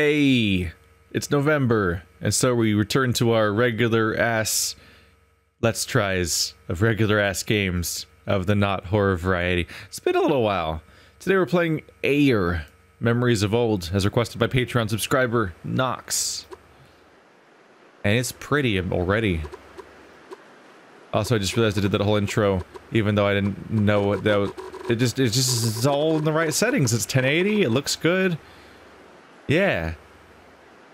Hey, it's November, and so we return to our regular ass let's tries of regular ass games of the not horror variety. It's been a little while. Today we're playing AER, Memories of Old, as requested by Patreon subscriber Knox. And it's pretty already. Also, I just realized I did that whole intro, even though I didn't know what that was. It's all in the right settings. It's 1080, it looks good. Yeah.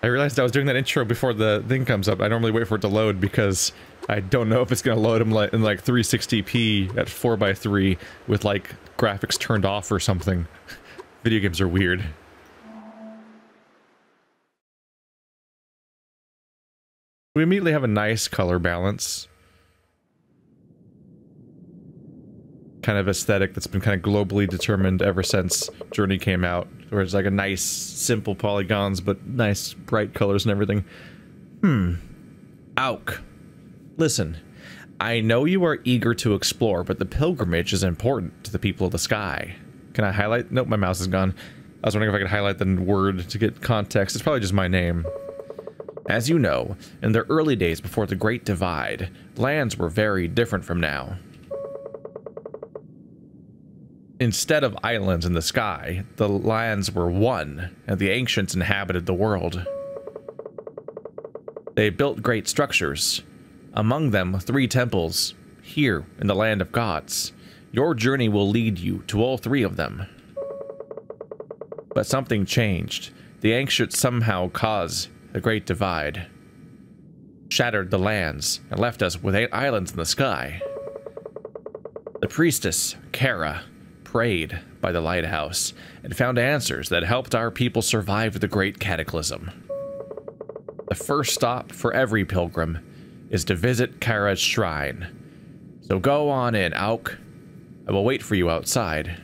I realized I was doing that intro before the thing comes up. I normally wait for it to load because I don't know if it's going to load them in like 360p at 4x3 with like graphics turned off or something. Video games are weird. We immediately have a nice color balance. Kind of aesthetic that's been kind of globally determined ever since Journey came out, where it's like a nice simple polygons but nice bright colors and everything. Auk, listen, I know you are eager to explore, but the pilgrimage is important to the people of the sky. Can I highlight? Nope, my mouse is gone. I was wondering if I could highlight the word to get context. It's probably just my name. As you know, in the early days before the Great Divide, lands were very different from now. Instead of islands in the sky, the lands were one, and the ancients inhabited the world. They built great structures, among them 3 temples, here in the land of gods. Your journey will lead you to all 3 of them. But something changed. The ancients somehow caused the Great Divide, shattered the lands, and left us with 8 islands in the sky. The priestess, Kara, prayed by the lighthouse and found answers that helped our people survive the Great Cataclysm. The first stop for every pilgrim is to visit Kara's shrine. So go on in, Auk. I will wait for you outside.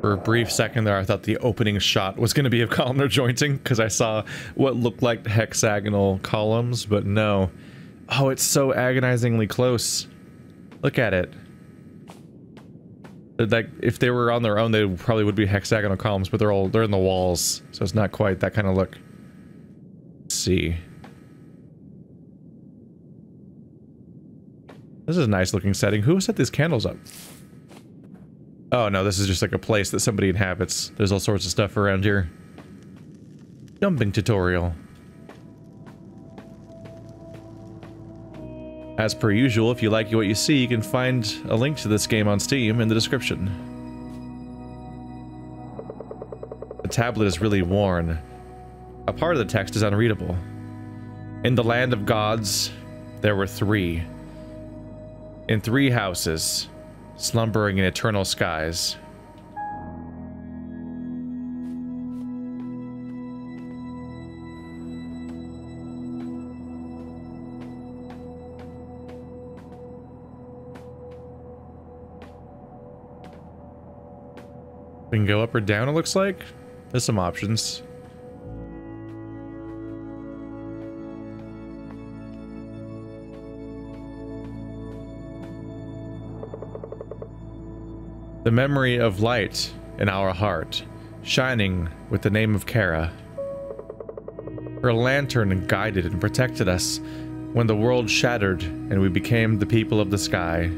For a brief second there, I thought the opening shot was going to be of columnar jointing because I saw what looked like hexagonal columns, but no. Oh, it's so agonizingly close. Look at it. Like, if they were on their own, they probably would be hexagonal columns, but they're in the walls, so it's not quite that kind of look. Let's see. This is a nice looking setting. Who set these candles up? Oh no, this is just like a place that somebody inhabits. There's all sorts of stuff around here. Jumping tutorial. As per usual, if you like what you see, you can find a link to this game on Steam in the description. The tablet is really worn. A part of the text is unreadable. In the land of gods, there were 3. In 3 houses, slumbering in eternal skies. We can go up or down, it looks like. There's some options. The memory of light in our heart, shining with the name of Kara. Her lantern guided and protected us when the world shattered and we became the people of the sky.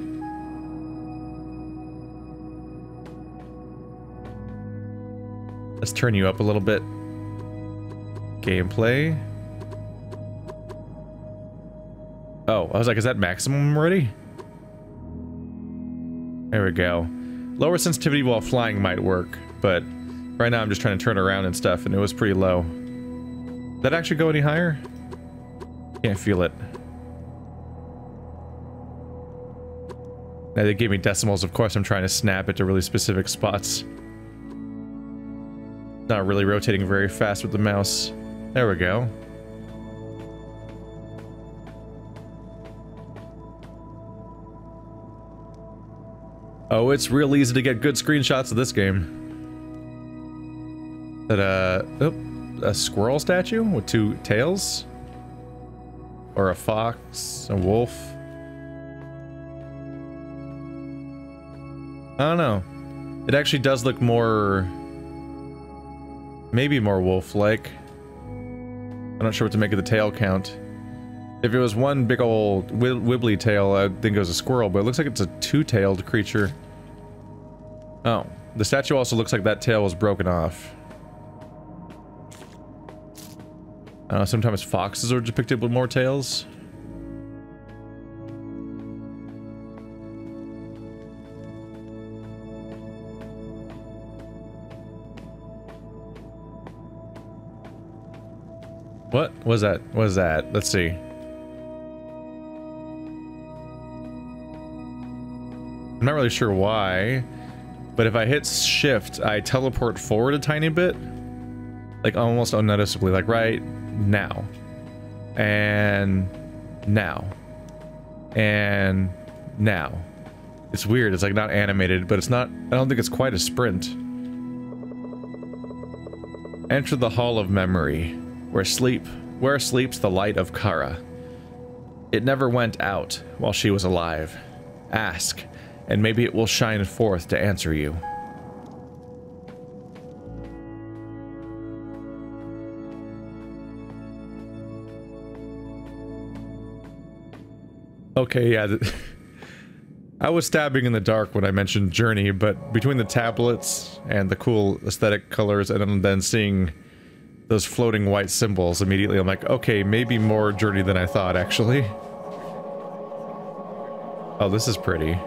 Let's turn you up a little bit. Gameplay. Oh, I was like, is that maximum already? There we go. Lower sensitivity while flying might work, but right now I'm just trying to turn around and stuff, and it was pretty low. Did that actually go any higher? Can't feel it. Now they gave me decimals, of course I'm trying to snap it to really specific spots. Not really rotating very fast with the mouse. There we go. Oh, it's real easy to get good screenshots of this game. That, oh, a squirrel statue with 2 tails? or a fox, a wolf. I don't know. It actually does look more, maybe more wolf-like. I'm not sure what to make of the tail count. If it was one big old wibbly tail, I'd think it was a squirrel, but it looks like it's a two-tailed creature. Oh, the statue also looks like that tail was broken off. Sometimes foxes are depicted with more tails. What was that? What was that? Let's see. I'm not really sure why, but if I hit shift, I teleport forward a tiny bit, like almost unnoticeably, like right now, and now, and now. It's weird. It's like not animated, but it's not, I don't think it's quite a sprint. Enter the Hall of Memory. Where sleeps the light of Kara. It never went out while she was alive. Ask, and maybe it will shine forth to answer you. Okay, yeah. I was stabbing in the dark when I mentioned Journey, but between the tablets and the cool aesthetic colors and then seeing those floating white symbols immediately, I'm like, okay, maybe more Journey than I thought, actually. Oh, this is pretty.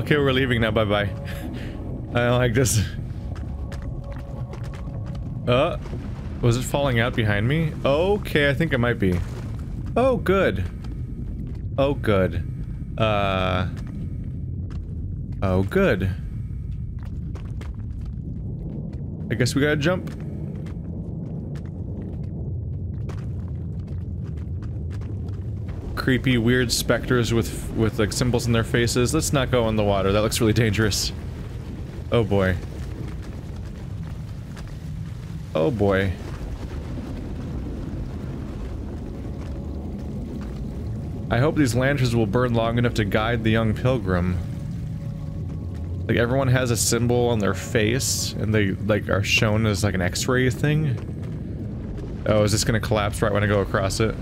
Okay, we're leaving now, bye-bye. I don't like this. Was it falling out behind me? Okay, I think it might be. Oh, good. Oh, good. Oh, good. I guess we gotta jump. Creepy, weird specters with like symbols in their faces. Let's not go in the water. That looks really dangerous. Oh boy. Oh boy. I hope these lanterns will burn long enough to guide the young pilgrim. Like everyone has a symbol on their face, and they like are shown as like an X-ray thing. Oh, is this gonna collapse right when I go across it?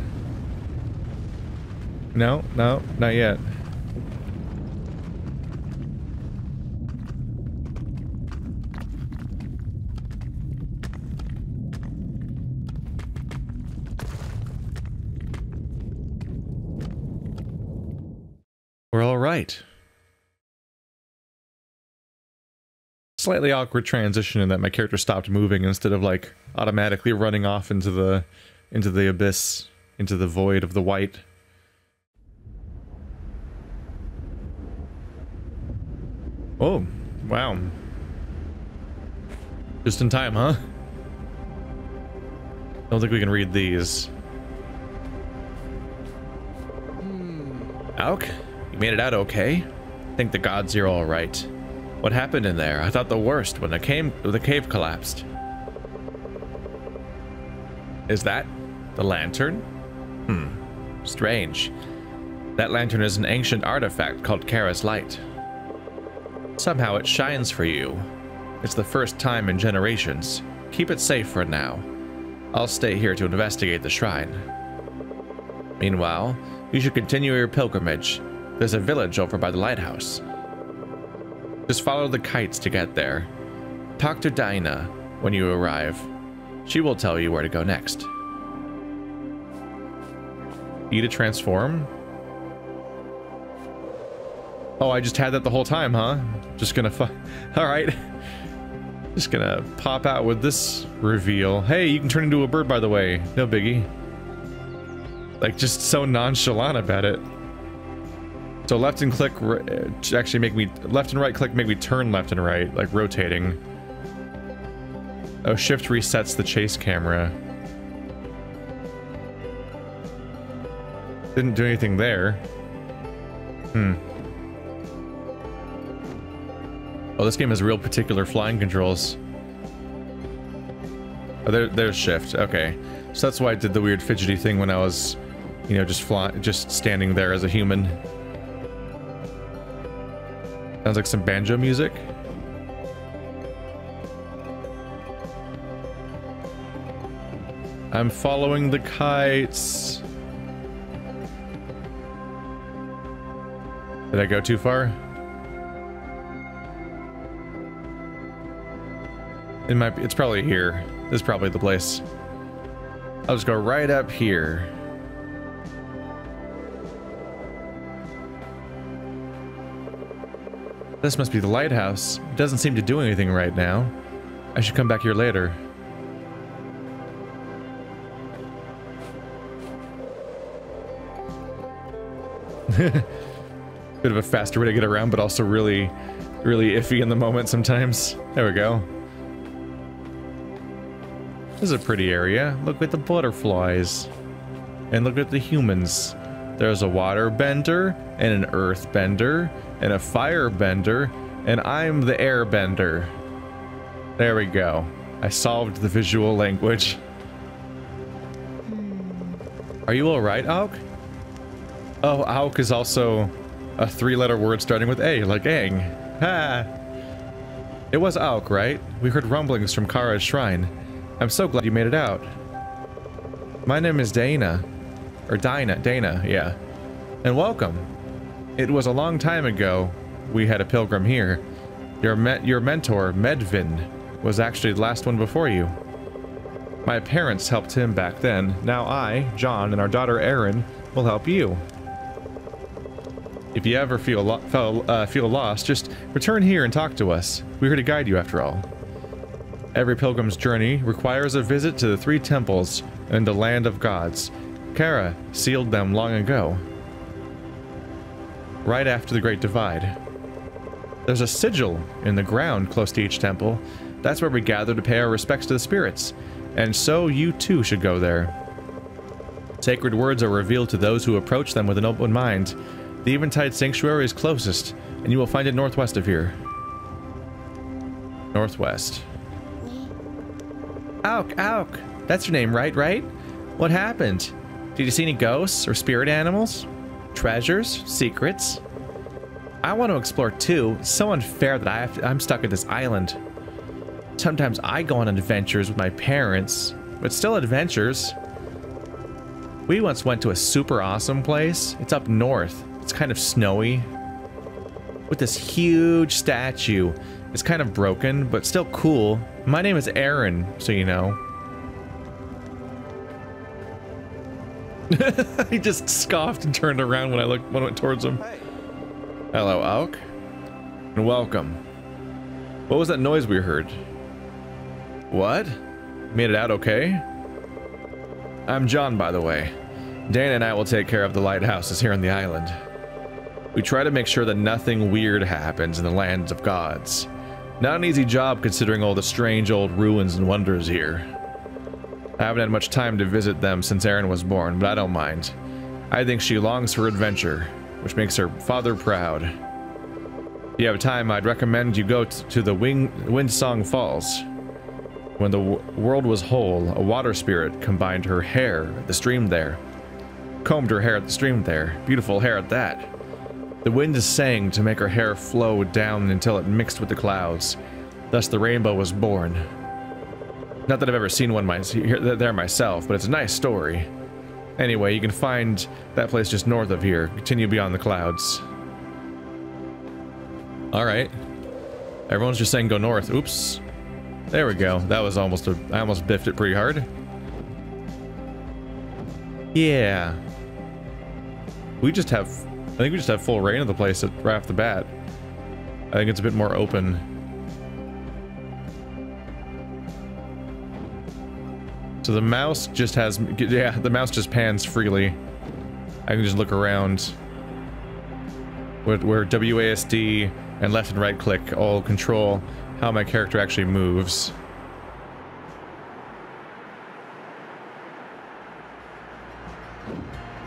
No, no, not yet. We're all right. Slightly awkward transition in that my character stopped moving instead of like automatically running off into the abyss, into the void of the white. Oh, wow. Just in time, huh? Don't think we can read these. Auk, you made it out okay? I think the gods you're all right. What happened in there? I thought the worst when the cave collapsed. Is that the lantern? Hmm, strange. That lantern is an ancient artifact called Kara's Light. Somehow it shines for you. It's the first time in generations. Keep it safe for now. I'll stay here to investigate the shrine. Meanwhile, You should continue your pilgrimage. There's a village over by the lighthouse. Just follow the kites to get there. Talk to Dana when you arrive. She will tell you where to go next. E to transform? Oh, I just had that the whole time, huh? Just gonna alright. Just gonna pop out with this reveal. Hey, you can turn into a bird, by the way. No biggie. Like, just so nonchalant about it. So left and click actually make me... Left and right click make me turn left and right, like rotating. Oh, shift resets the chase camera. Didn't do anything there. Hmm. Oh, this game has real particular flying controls. Oh, there's shift. Okay. So that's why I did the weird fidgety thing when I was, you know, just standing there as a human. Sounds like some banjo music. I'm following the kites. Did I go too far? It might be, it's probably here. This is probably the place. I'll just go right up here. This must be the lighthouse. It doesn't seem to do anything right now. I should come back here later. Bit of a faster way to get around, but also really, really iffy in the moment sometimes. There we go. This is a pretty area. Look at the butterflies. And look at the humans. There's a water bender, and an earth bender, and a fire bender, and I'm the air bender. There we go. I solved the visual language. Are you alright, Auk? Oh, Auk is also a three-letter word starting with A, like Aang. Ha! It was Auk, right? We heard rumblings from Kara's shrine. I'm so glad you made it out. My name is Dana. Or Dana, yeah. And welcome. It was a long time ago we had a pilgrim here. Your mentor, Medvin, was actually the last one before you. My parents helped him back then. Now I, John, and our daughter Erin will help you. If you ever feel lost, just return here and talk to us. We're here to guide you after all. Every pilgrim's journey requires a visit to the three temples and the land of gods. Kara sealed them long ago, right after the Great Divide. There's a sigil in the ground close to each temple. That's where we gather to pay our respects to the spirits, and so you too should go there. Sacred words are revealed to those who approach them with an open mind. The Eventide Sanctuary is closest, and you will find it northwest of here. Northwest. Auk, that's your name, right? What happened? Did you see any ghosts or spirit animals? Treasures? Secrets? I want to explore too. It's so unfair that I'm stuck at this island. Sometimes I go on adventures with my parents, but still adventures. We once went to a super awesome place. It's up north. It's kind of snowy, with this huge statue. It's kind of broken, but still cool. My name is Erin, so you know. He just scoffed and turned around when I looked went towards him. Hey. Hello, Auk. And welcome. What was that noise we heard? What? Made it out okay? I'm John, by the way. Dana and I will take care of the lighthouses here on the island. We try to make sure that nothing weird happens in the lands of gods. Not an easy job considering all the strange old ruins and wonders here. I haven't had much time to visit them since Erin was born, but I don't mind. I think she longs for adventure, which makes her father proud. If you have time, I'd recommend you go to the Windsong Falls. When the world was whole, a water spirit combined her hair at the stream there. Combed her hair at the stream there. Beautiful hair at that. The wind sang to make her hair flow down until it mixed with the clouds. Thus the rainbow was born. Not that I've ever seen one there myself, but it's a nice story. Anyway, you can find that place just north of here. Continue beyond the clouds. Alright. Everyone's just saying go north. Oops. There we go. That was almost a... I almost biffed it pretty hard. Yeah. We just have... I think we just have full reign of the place right off the bat. I think it's a bit more open. So the mouse just has... Yeah, the mouse just pans freely. I can just look around. Where WASD and left and right click all control how my character actually moves.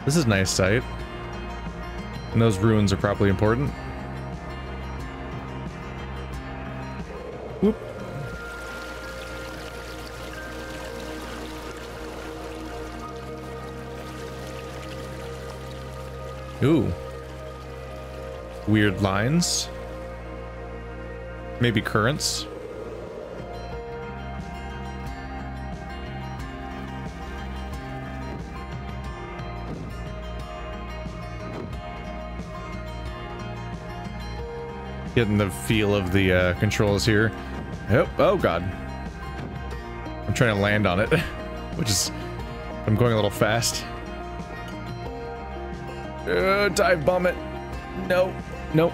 This is a nice sight. And those ruins are probably important. Whoop. Ooh. Weird lines. Maybe currents. Getting the feel of the controls here. Oh, oh god. I'm trying to land on it, which is... I'm going a little fast. Dive bomb it. No. Nope.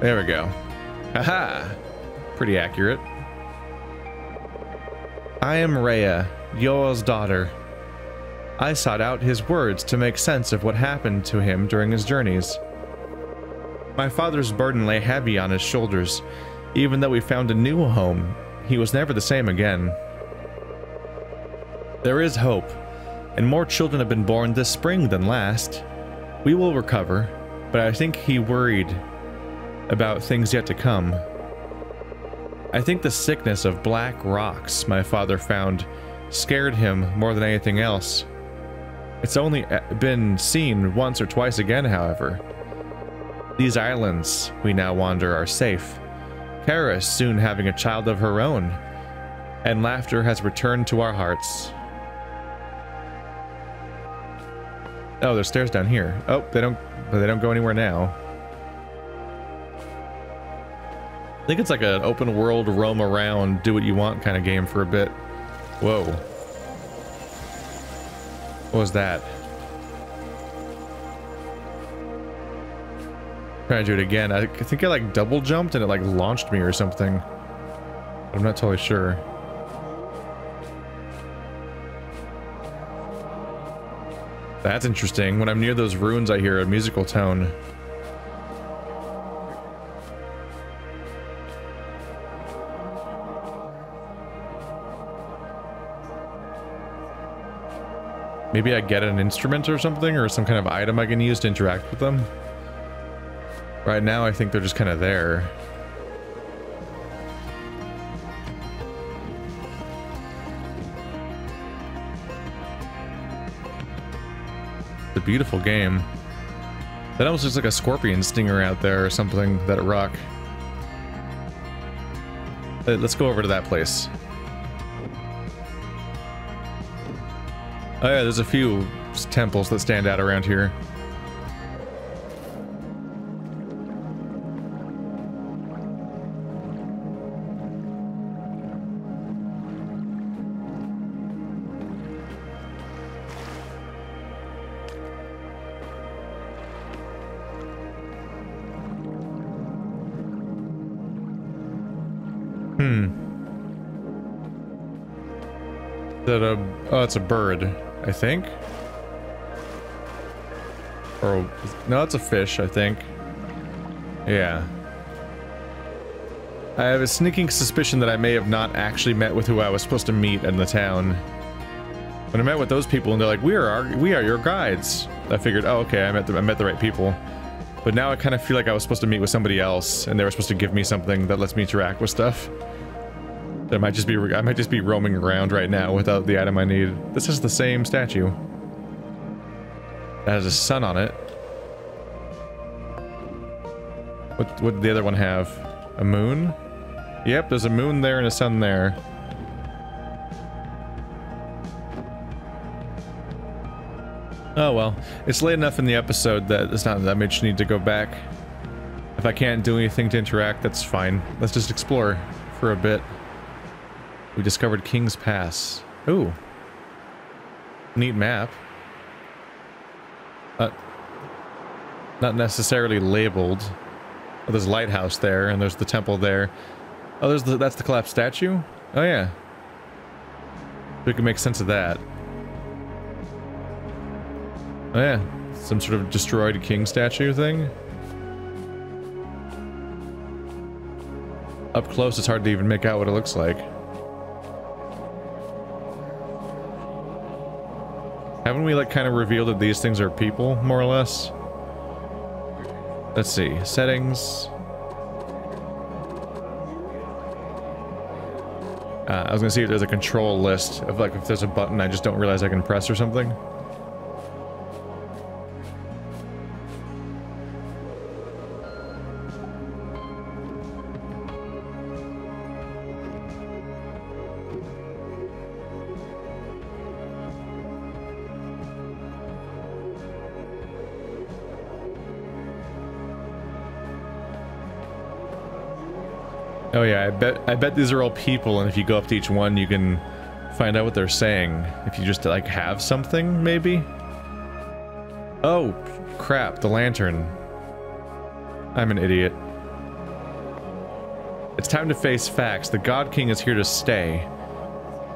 There we go. Haha! Pretty accurate. I am Raya, Yoel's daughter. I sought out his words to make sense of what happened to him during his journeys. My father's burden lay heavy on his shoulders. Even though we found a new home, he was never the same again. There is hope. And more children have been born this spring than last. We will recover, but I think he worried about things yet to come. I think the sickness of black rocks my father found scared him more than anything else. It's only been seen once or twice again, however. These islands we now wander are safe. Kara is soon having a child of her own, and laughter has returned to our hearts. Oh, there's stairs down here. Oh, they don't go anywhere now. I think it's like an open world, roam around, do what you want kind of game for a bit. Whoa. What was that? Trying to do it again. I think I like double jumped and it like launched me or something. I'm not totally sure. That's interesting. When I'm near those ruins, I hear a musical tone. Maybe I get an instrument or something, or some kind of item I can use to interact with them. Right now, I think they're just kind of there. A beautiful game. That almost looks like a scorpion stinger out there or something, that rock. Let's go over to that place. Oh yeah, there's a few temples that stand out around here. Oh, it's a bird, I think. Or no, it's a fish, I think. Yeah. I have a sneaking suspicion that I may have not actually met with who I was supposed to meet in the town. When I met with those people, and they're like, "We are your guides." I figured, oh, okay, I met the right people. But now I kind of feel like I was supposed to meet with somebody else, and they were supposed to give me something that lets me interact with stuff. I might just be roaming around right now without the item I need. This is the same statue. That has a sun on it. What did the other one have? A moon? Yep, there's a moon there and a sun there. Oh well, it's late enough in the episode that it's not that much need to go back. If I can't do anything to interact, that's fine. Let's just explore for a bit. We discovered King's Pass. Ooh. Neat map. Not necessarily labeled. Oh, there's a lighthouse there, and there's the temple there. Oh, there's the, that's the collapsed statue? Oh yeah. We can make sense of that. Oh yeah. Some sort of destroyed king statue thing? Up close, it's hard to even make out what it looks like. Haven't we, like, kind of revealed that these things are people, more or less? Let's see. Settings. I was gonna see if there's a control list of, like, if there's a button I just don't realize I can press or something. Oh yeah, I bet these are all people, and if you go up to each one, you can find out what they're saying. If you just, like, have something, maybe? Oh, crap, the lantern. I'm an idiot. It's time to face facts. The God King is here to stay.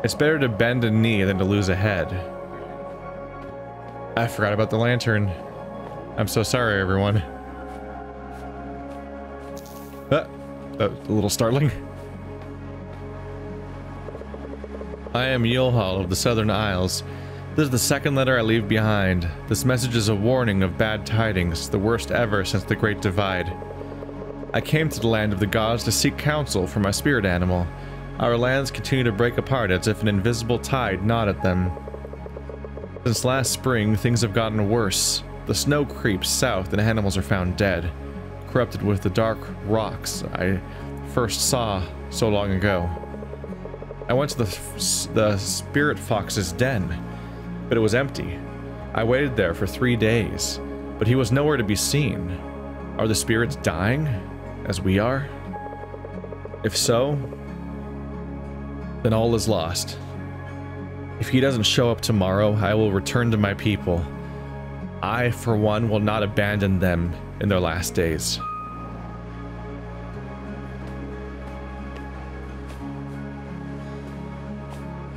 It's better to bend a knee than to lose a head. I forgot about the lantern. I'm so sorry, everyone. That was a little startling. I am Yulhal of the Southern Isles. This is the second letter I leave behind. This message is a warning of bad tidings, the worst ever since the Great Divide. I came to the land of the gods to seek counsel for my spirit animal. Our lands continue to break apart as if an invisible tide gnawed at them. Since last spring, things have gotten worse. The snow creeps south and animals are found dead. Corrupted with the dark rocks I first saw so long ago. I went to the spirit fox's den, but it was empty. I waited there for 3 days, but he was nowhere to be seen. Are the spirits dying, as we are? If so, then all is lost. If he doesn't show up tomorrow, I will return to my people. I, for one, will not abandon them in their last days.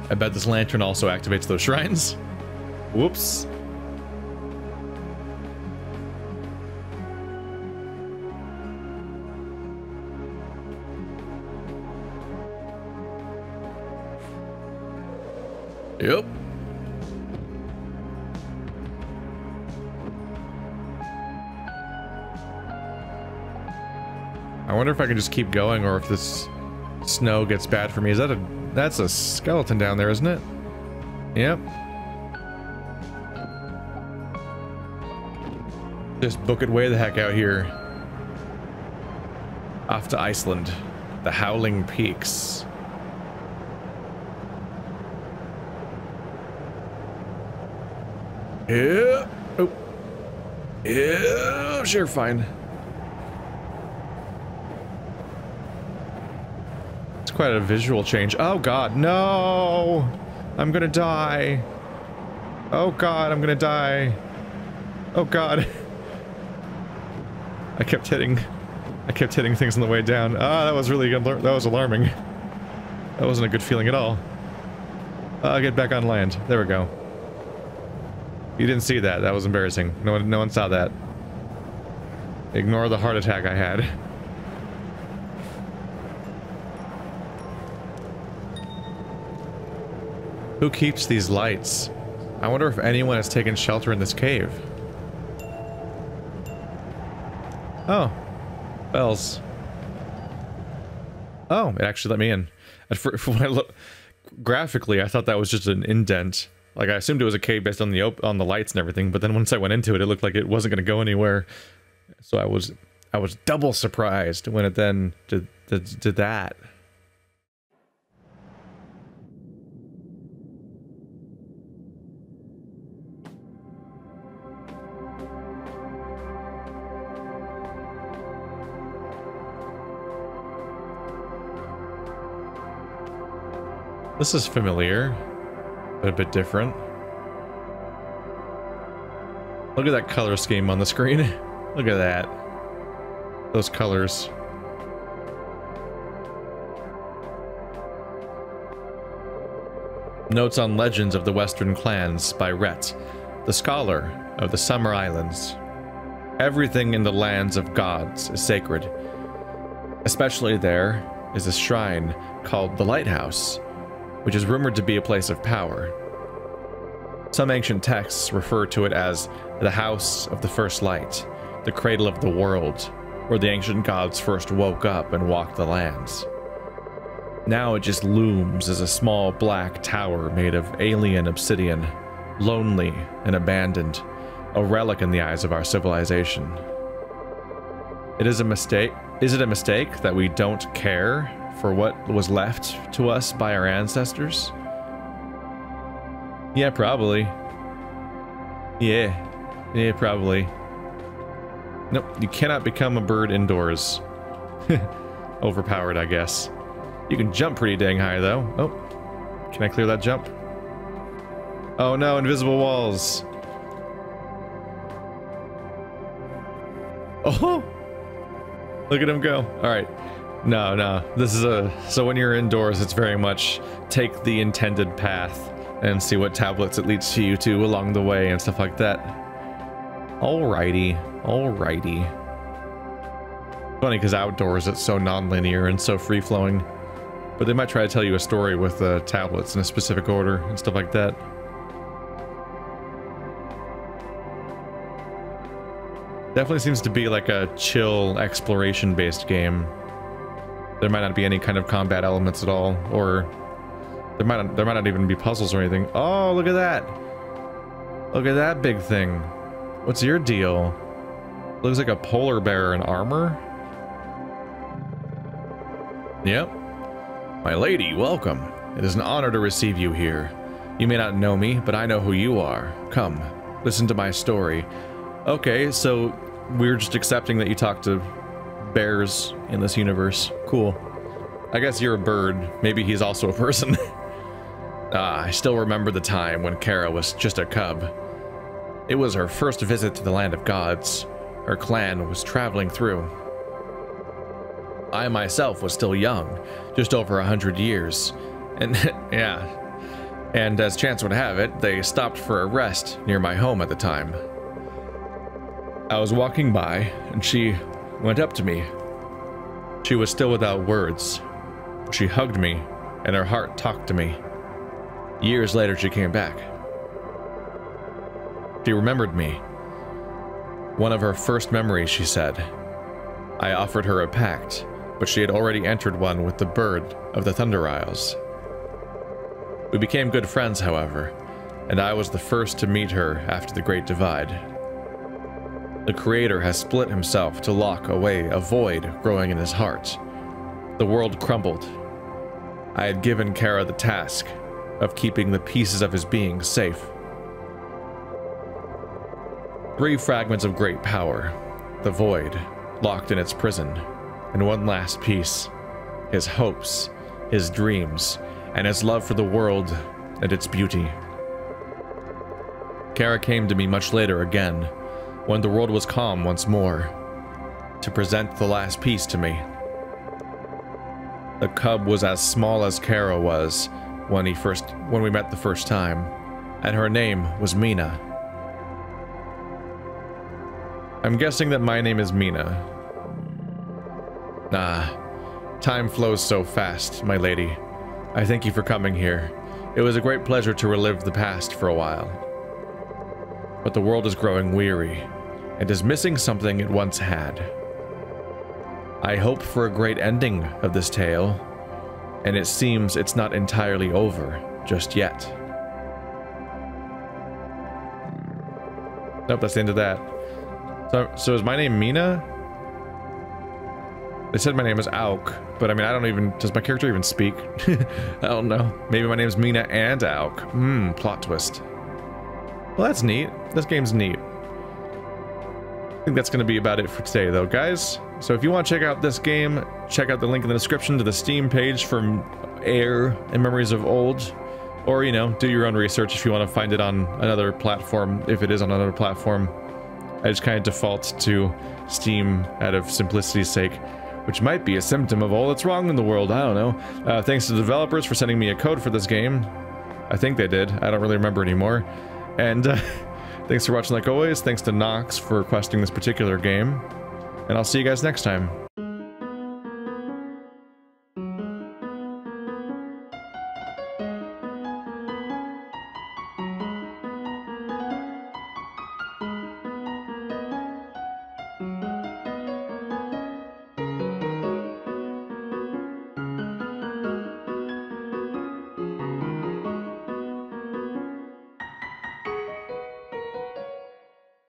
I bet this lantern also activates those shrines. Whoops. Yep. I wonder if I can just keep going, or if this snow gets bad for me. Is that a... that's a skeleton down there, isn't it? Yep. Just book it way the heck out here. Off to Iceland. The Howling Peaks. Yeah. Oh. Yeah. Sure, fine. Quite a visual change. Oh god, no! I'm gonna die. Oh god, I'm gonna die. Oh god. I kept hitting things on the way down. Ah, that was really good. That was alarming. That wasn't a good feeling at all. Get back on land. There we go. You didn't see that. That was embarrassing. No one saw that. Ignore the heart attack I had. Who keeps these lights? I wonder if anyone has taken shelter in this cave. Oh. Bells. Oh, it actually let me in. When I look, graphically, I thought that was just an indent. Like, I assumed it was a cave based on the lights and everything, but then once I went into it, it looked like it wasn't going to go anywhere. So I was double surprised when it then did that. This is familiar, but a bit different. Look at that color scheme on the screen. Look at that. Those colors. Notes on Legends of the Western Clans by Rhett, the scholar of the Summer Islands. Everything in the lands of gods is sacred. Especially there is a shrine called the Lighthouse, which is rumored to be a place of power. Some ancient texts refer to it as the House of the First Light, the Cradle of the World, where the ancient gods first woke up and walked the lands. Now it just looms as a small black tower made of alien obsidian, lonely and abandoned, a relic in the eyes of our civilization. Is it a mistake that we don't care for what was left to us by our ancestors? Yeah, probably. Yeah, probably. Nope, you cannot become a bird indoors. Overpowered, I guess. You can jump pretty dang high, though. Oh, can I clear that jump? Oh no, invisible walls. Oh, look at him go. All right. No. This is a... So when you're indoors, it's very much take the intended path and see what tablets it leads to you to along the way and stuff like that. Alrighty. Funny, because outdoors it's so non-linear and so free-flowing. But they might try to tell you a story with tablets in a specific order and stuff like that. Definitely seems to be like a chill, exploration-based game. There might not be any kind of combat elements at all, or... There might not even be puzzles or anything. Oh, look at that! Look at that big thing. What's your deal? Looks like a polar bear in armor. Yep. My lady, welcome. It is an honor to receive you here. You may not know me, but I know who you are. Come, listen to my story. Okay, so we're just accepting that you talk to bears in this universe. Cool. I guess you're a bird. Maybe he's also a person. I still remember the time when Kara was just a cub. It was her first visit to the land of gods. Her clan was traveling through. I myself was still young, just over 100 years, and and as chance would have it, they stopped for a rest near my home at the time. I was walking by, and she went up to me. She was still without words. She hugged me, and her heart talked to me. Years later, she came back. She remembered me. One of her first memories, she said. I offered her a pact, but she had already entered one with the bird of the Thunder Isles. We became good friends, however, and I was the first to meet her after the Great Divide. The Creator has split himself to lock away a void growing in his heart. The world crumbled. I had given Kara the task of keeping the pieces of his being safe. 3 fragments of great power, the void, locked in its prison, and one last piece, his hopes, his dreams, and his love for the world and its beauty. Kara came to me much later again, when the world was calm once more, to present the last piece to me. The cub was as small as Kara was when we met the first time, and her name was Mina. I'm guessing that my name is Mina. Time flows so fast, my lady. I thank you for coming here. It was a great pleasure to relive the past for a while. But the world is growing weary, and is missing something it once had. I hope for a great ending of this tale, and it seems it's not entirely over just yet. Nope, that's the end of that. So is my name Mina? They said my name is Auk, but I mean, I don't even... Does my character even speak? I don't know. Maybe my name's Mina and Auk. Plot twist. Well, that's neat. This game's neat. I think that's going to be about it for today, though, guys. So if you want to check out this game, check out the link in the description to the Steam page from AER and Memories of Old, or, you know, do your own research if you want to find it on another platform, if it is on another platform. I just kind of default to Steam out of simplicity's sake, which might be a symptom of all that's wrong in the world, I don't know. Thanks to the developers for sending me a code for this game. I think they did, I don't really remember anymore. And thanks for watching like always, thanks to Nox for requesting this particular game, and I'll see you guys next time.